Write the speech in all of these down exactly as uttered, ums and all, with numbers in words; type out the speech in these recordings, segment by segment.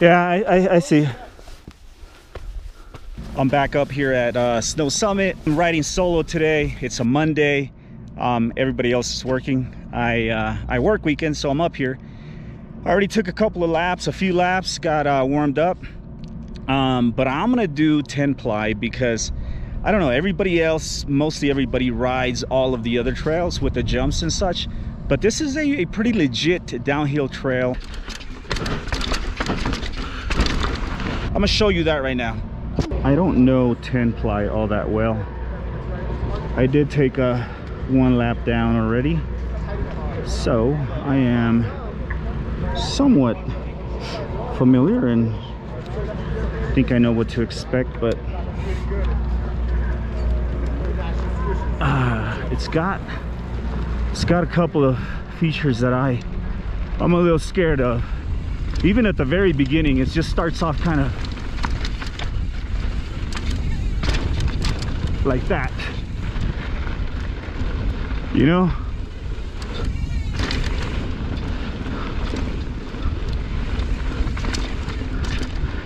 Yeah, I, I, I see. I'm back up here at uh, Snow Summit. I'm riding solo today. It's a Monday. Um, everybody else is working. I, uh, I work weekends, so I'm up here. I already took a couple of laps, a few laps, got uh, warmed up. Um, but I'm gonna do ten ply because, I don't know, everybody else, mostly everybody rides all of the other trails with the jumps and such. But this is a, a pretty legit downhill trail. I'm gonna show you that right now. I don't know ten ply all that well. I did take a one lap down already, so I am somewhat familiar and think I know what to expect. But uh, it's got it's got a couple of features that I I'm a little scared of. Even at the very beginning, it just starts off kind of like that, you know?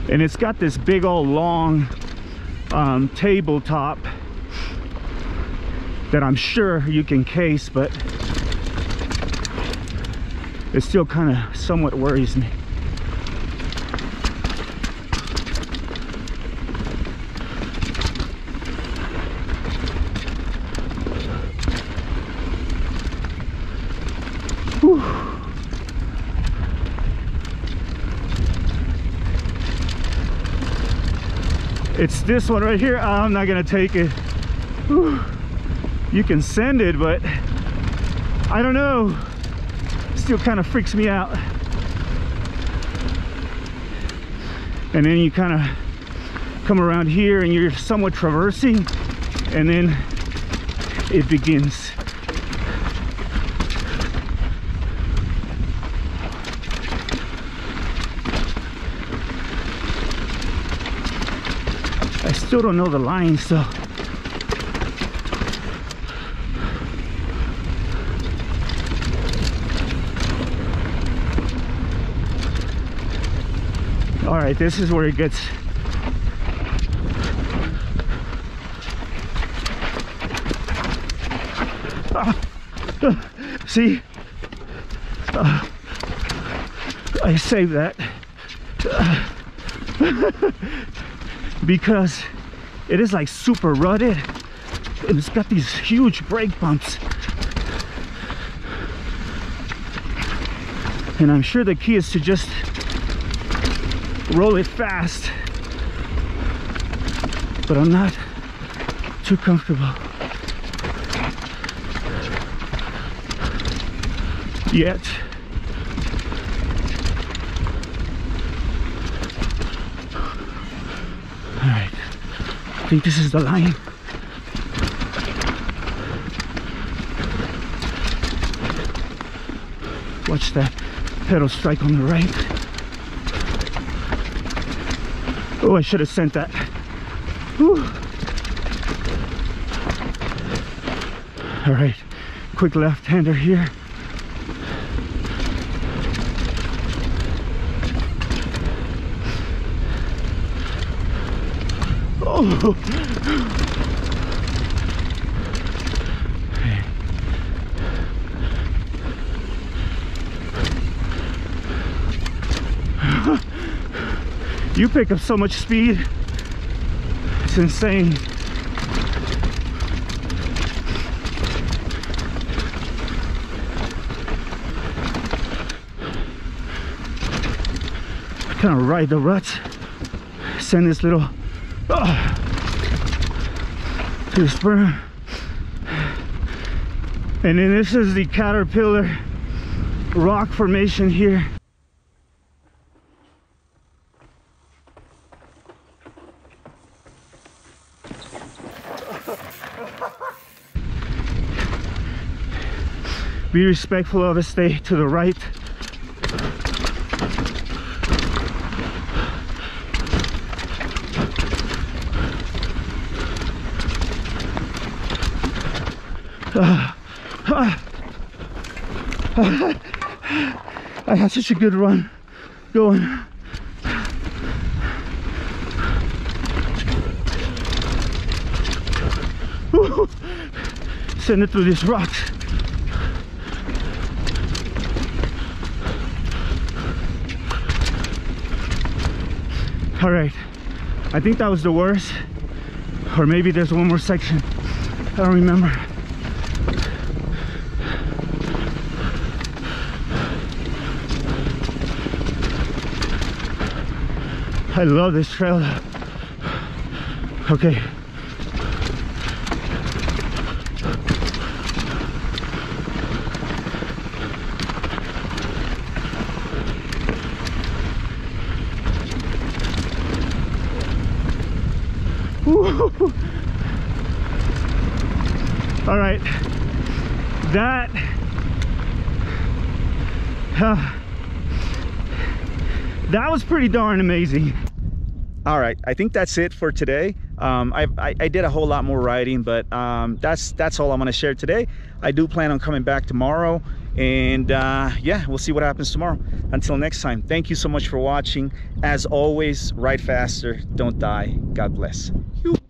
And it's got this big old long um, tabletop that I'm sure you can case, but it still kind of somewhat worries me. It's this one right here. I'm not gonna take it. Whew. You can send it, but I don't know. Still kind of freaks me out. And then you kind of come around here and you're somewhat traversing, and then it begins. I still don't know the line, so all right, this is where it gets ah, uh, see uh, I saved that uh, because it is like super rutted and it's got these huge brake bumps, and I'm sure the key is to just roll it fast, but I'm not too comfortable yet. I think this is the line. Watch that pedal strike on the right. Oh, I should have sent that. Whew. All right, quick left-hander here. You pick up so much speed, it's insane. Kind of ride the ruts, send this little oh, to the spur. And then this is the Caterpillar rock formation here. Be respectful of it, stay to the right. I I had such a good run going. Woo! Send it through these rocks. All right, I think that was the worst, or maybe there's one more section. I don't remember. I love this trail. Okay. Woo-hoo-hoo. All right. That. Uh, that was pretty darn amazing. All right, I think that's it for today. Um, I, I, I did a whole lot more riding, but um, that's that's all I'm gonna share today. I do plan on coming back tomorrow, and uh, yeah, we'll see what happens tomorrow. Until next time, thank you so much for watching. As always, ride faster, don't die. God bless you.